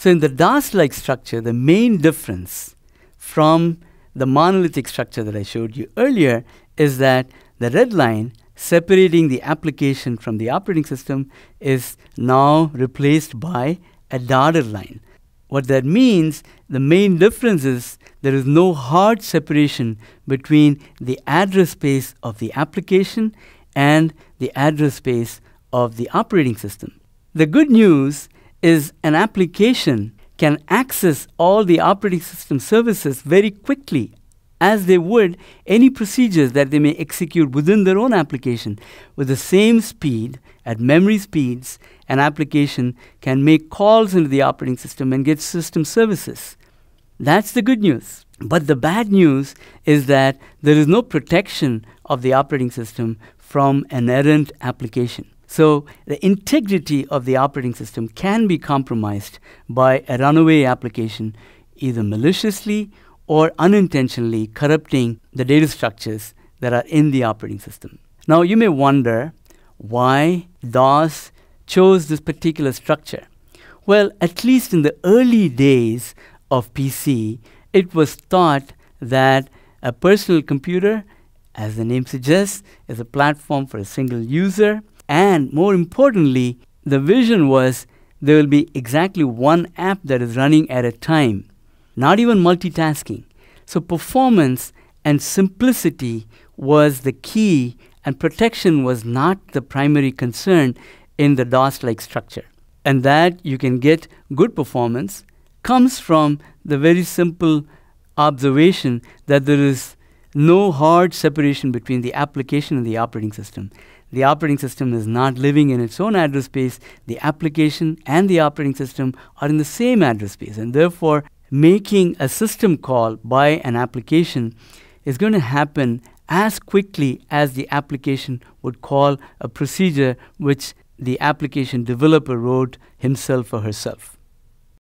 So in the DOS-like structure, the main difference from the monolithic structure that I showed you earlier is that the red line separating the application from the operating system is now replaced by a dotted line. What that means, the main difference is there is no hard separation between the address space of the application and the address space of the operating system. The good news is an application can access all the operating system services very quickly, as they would any procedures that they may execute within their own application. With the same speed, at memory speeds, an application can make calls into the operating system and get system services. That's the good news. But the bad news is that there is no protection of the operating system from an errant application. So the integrity of the operating system can be compromised by a runaway application, either maliciously or unintentionally corrupting the data structures that are in the operating system. Now you may wonder why DOS chose this particular structure. Well, at least in the early days of PC, it was thought that a personal computer, as the name suggests, is a platform for a single user, and more importantly, the vision was there will be exactly one app that is running at a time. Not even multitasking. So performance and simplicity was the key, and protection was not the primary concern in the DOS-like structure. And that you can get good performance comes from the very simple observation that there is no hard separation between the application and the operating system. The operating system is not living in its own address space. The application and the operating system are in the same address space, and therefore making a system call by an application is going to happen as quickly as the application would call a procedure which the application developer wrote himself or herself.